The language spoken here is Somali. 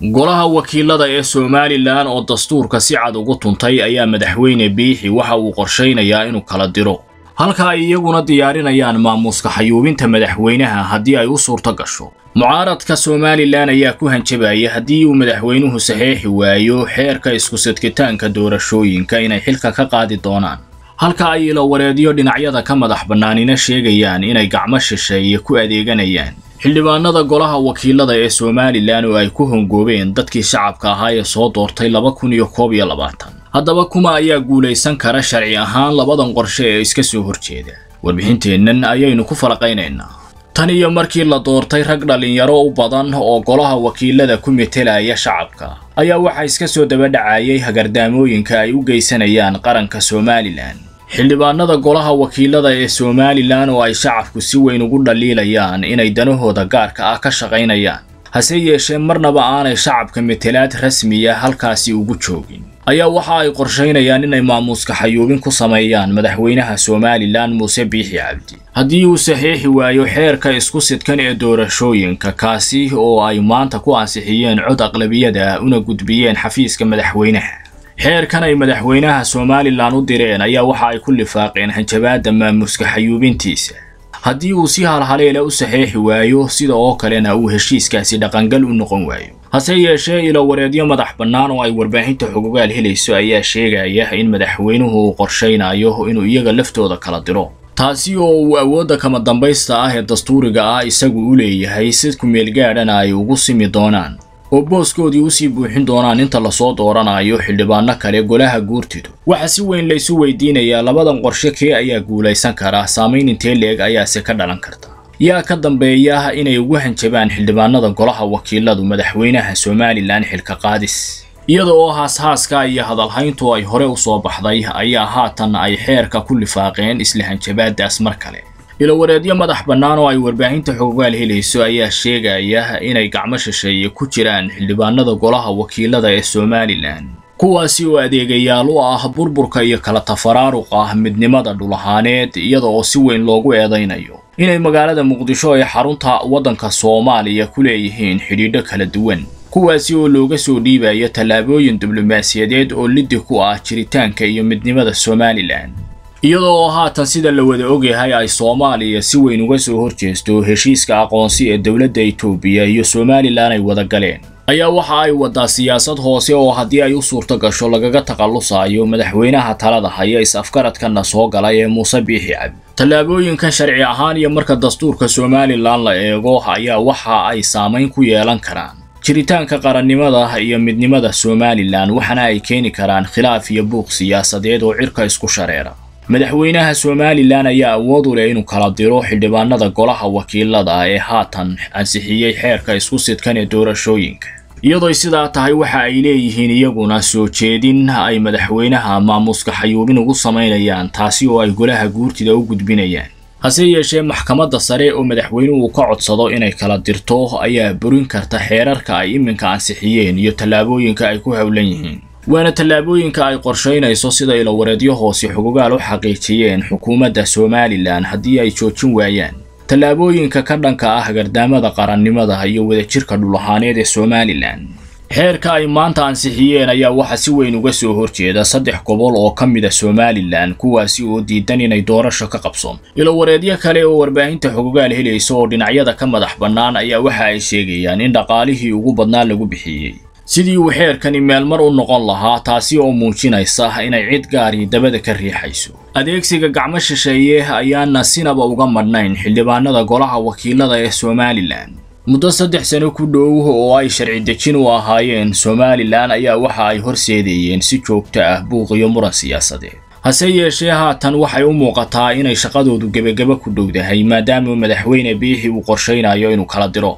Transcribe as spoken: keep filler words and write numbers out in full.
golaha wakiilada ee Somaliland oo dastuurka si cad ugu tuntay ayaa madaxweyne Biixi waxa uu qorsheynayaa inuu kala diro halka ay iyaguna diyaarinayaan maamuska xayuubinta madaxweynaha haddii ay u suurto gasho mucaaradka Somaliland ayaa ku hanjabaya haddii uu madaxweynuhu saxiixi waayo xeerka isku sadkitaanka doorashooyinka inay xilka ka qaadi doonaan halka ay ilo wareediyo dhinacyada ka madax bannaanina sheegayaan inay gacmo shisheeye ku adeeganayaan xildhibaanada golaha wakiilada ee Somaliland oo ay ku hongoobeen dadkii shacabka ahaa ee soo doortay laba kun iyo koob iyo labaatan haddaba kuma ayaa guuleysan kara sharci ahaan labadan qorshe ee iska soo horjeeda warbixinteennan ayaynu ku faraqaynaynaa tan iyo markii la doortay rag dhalinyaro u badan oo golaha wakiilada ku metelaya shacabka ayaa waxa iska soo daba dhacayay hagardaamooyinka ay u geysanayaan qaranka Somaliland xildhibaanada golaha wakiilada ee Somaliland oo ay shacabku si weyn ugu dhaliilayaan inay danahooda gaarka ah ka shaqaynayaan hase yeeshee marnaba aanay shacabka metelaad rasmiya halkaasi ugu joogin ayaa waxa ay qorsheynayaan inay maamuska xayuubin ku sameeyaan madaxweynaha Somaliland Muuse Biixi Cabdi haddii uu saxiixi waayo xeerka isku sidkan ee doorashooyinka kaasi oo ay maanta ku ansixiyeen cod aqlabiyada una gudbiyeen xafiiska madaxweynaha xeerkan ay madaxweynaha Somaliland u direen ayaa waxa ay ku lifaaqeen hanjabaadda maamuska xayuubintiisa haddii uu si halhaleela u saxiixi waayo sida oo kalena uu heshiiskaasi dhaqangal u noqon waayo hase yeeshee ilo wareediyo madax bannaan oo ay warbaahinta Xogogaal helayso ayaa sheegaya in madaxweynuhu qorsheynayo inuu iyaga laftooda kala diro taasi oo uu awoodda kama dambaysta ah ee dastuuriga ah isagu u leeyahay sid ku meel gaadhana ay ugu simi doonaan oo booskoodii u sii buuxin doonaan inta la soo dooranayo xildhibaano kale golaha guurtidu waxa si weyn la isu weydiinaya labadan qorshe kee ayaa guuleysan kara saameyn intee leeg ayaa se ka dhalan karta yaa ka dambeeyaha inay ugu hanjabaan xildhibaanada golaha wakiiladu madaxweynaha Somaliland xilka qaadis iyadoo haas-haaska iyo hadalhayntu ay hore u soo baxday ayaa haatan ay xeerka ku lifaaqeen isla hanjabaadaas mar kale ilo wareediyo madax bannaan oo ay warbaahinta Xogogaal helayso ayaa sheegaya inay gacmo shisheeye ku jiraan xildhibaanada golaha wakiilada ee Somaliland kuwaasi oo adeegayaal u ah burburka iyo kala tafaraaruqa midnimada dhulahaaneed iyadoo si weyn loogu eedeynayo inay magaalada Muqdisho ee xarunta waddanka Soomaaliya ku leeyihiin xidhiidho kala duwan kuwaasi oo looga soo dhiibayo talaabooyin diblomaasiyadeed oo liddi ku ah jiritaanka iyo midnimada Somaliland iyadoo haatan sida la wada ogyahay ay Soomaaliya si weyn uga soo horjeesto heshiiska aqoonsi ee dawladda Itoobiya iyo Somaliland ay wada galeen ayaa waxa ay wada siyaasad hoose oo haddii ay u suurto gasho lagaga taqallusayo madaxweynaha talada haya is afkaradkana soo galay ee Muuse Biixi Cabdi talaabooyinkan sharci ahaan iyo marka dastuurka Somaliland la eego ayaa waxa ay saameyn ku yeelan karaan jiritaanka qarannimada iyo midnimada Somaliland waxana ay keeni karaan khilaaf iyo buuq siyaasadeed oo cirka isku shareera madaxweynaha Somaliland ayaa awood u leh inuu kala diro xildhibaanada golaha wakiilada ee haatan ansixiyay xeerka isku sidkan ee doorashooyinka iyadoo sidaa tahay waxa ay leeyihiin iyaguna soo jeedin ay madaxweynaha maamuska xayuubin ugu sameynayaan taasi oo ay golaha guurtida u gudbinayaan hase yeeshee maxkamadda sare oo madaxweynuhu ka codsado inay kala dirto ayaa burin karta xeerarka ay iminka ansixiyeen iyo talaabooyinka ay ku hawlan yihiin waana talaabooyinka ay qorsheynayso sida ilo wareediyo hoose Xogogaal u xaqiijiyeen xukuumadda Somaliland haddii ay joojin waayaan talaabooyinka ka dhanka ah gardaamada qarannimada iyo wadajirka dhulahaaneed ee Somaliland xeerka ay maanta ansixiyeen ayaa waxa si weyn uga soo horjeeda saddex gobol oo ka mid ah Somaliland kuwaasi oo diidan inay doorasho ka qabsoon ilo wareediyo kale oo warbaahinta Xogogaal helayso oo dhinacyada ka madax bannaan ayaa waxa ay sheegayaan in dhaqaalihii ugu badnaa lagu bixiyay sidii uu xeerkani meel mar u noqon lahaa taasi oo muujinaysa inay cid gaari dabada ka riixayso adeegsiga gacmo shisheeye ayaana sinaba uga madnayn xildhibaanada golaha wakiilada ee Somaliland muddo saddex sano ku dhow oo ay sharci dejin u ahaayeen Somaliland ayaa waxa ay horseedayeen si joogto ah buuq iyo muran siyaasadeed hase yeeshee haatan waxay u muuqataa inay shaqadoodu gabagaba ku dhowdahay maadaama madaxweyne Biixi uu qorsheynayo inuu kala diro